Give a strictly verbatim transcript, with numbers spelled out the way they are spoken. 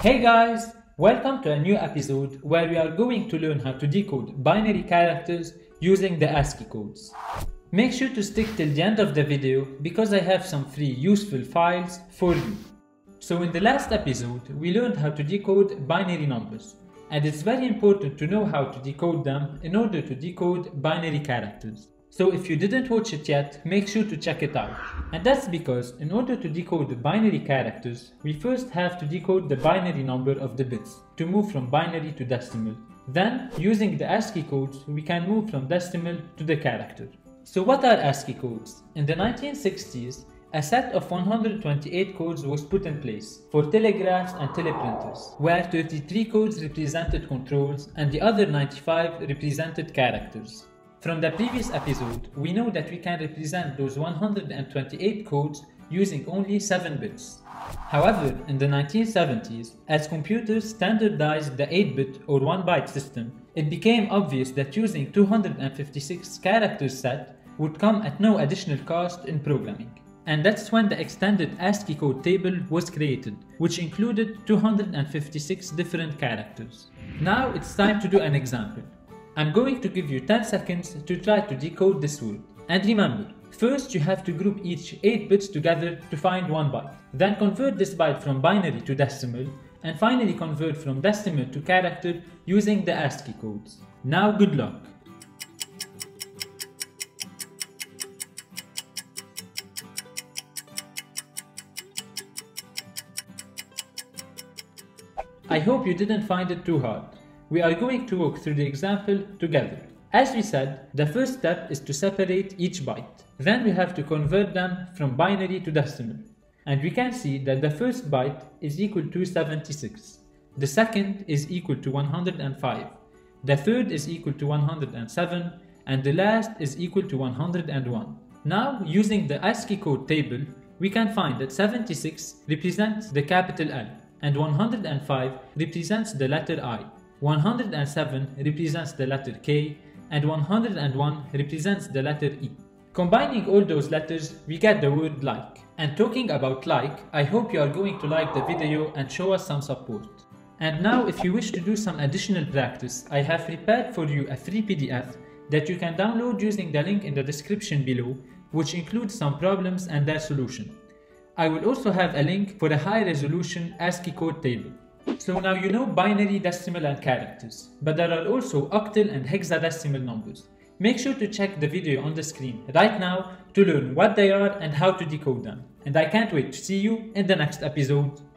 Hey guys, welcome to a new episode where we are going to learn how to decode binary characters using the ASCII codes. Make sure to stick till the end of the video because I have some free useful files for you. So in the last episode we learned how to decode binary numbers, and it's very important to know how to decode them in order to decode binary characters. So if you didn't watch it yet, make sure to check it out. And that's because in order to decode the binary characters, we first have to decode the binary number of the bits to move from binary to decimal. Then, using the ASCII codes, we can move from decimal to the character. So what are ASCII codes? In the nineteen sixties, a set of one hundred twenty-eight codes was put in place for telegraphs and teleprinters, where thirty-three codes represented controls and the other ninety-five represented characters. From the previous episode, we know that we can represent those one hundred twenty-eight codes using only seven bits. However, in the nineteen seventies, as computers standardized the eight bit or one byte system, it became obvious that using two hundred fifty-six character set would come at no additional cost in programming. And that's when the extended ASCII code table was created, which included two hundred fifty-six different characters. Now it's time to do an example. I'm going to give you ten seconds to try to decode this word. And remember, first you have to group each eight bits together to find one byte. Then convert this byte from binary to decimal, and finally convert from decimal to character using the ASCII codes. Now good luck! I hope you didn't find it too hard. We are going to walk through the example together. As we said, the first step is to separate each byte. Then we have to convert them from binary to decimal. And we can see that the first byte is equal to seventy-six. The second is equal to one hundred five. The third is equal to one hundred seven. And the last is equal to one hundred one. Now, using the ASCII code table, we can find that seventy-six represents the capital L, and one hundred five represents the letter I. one hundred seven represents the letter K, and one hundred one represents the letter E. Combining all those letters, we get the word like. And talking about like, I hope you are going to like the video and show us some support. And now, if you wish to do some additional practice, I have prepared for you a free P D F that you can download using the link in the description below, which includes some problems and their solution. I will also have a link for a high resolution ASCII code table. So now you know binary, decimal and characters, but there are also octal and hexadecimal numbers. Make sure to check the video on the screen right now to learn what they are and how to decode them. And I can't wait to see you in the next episode.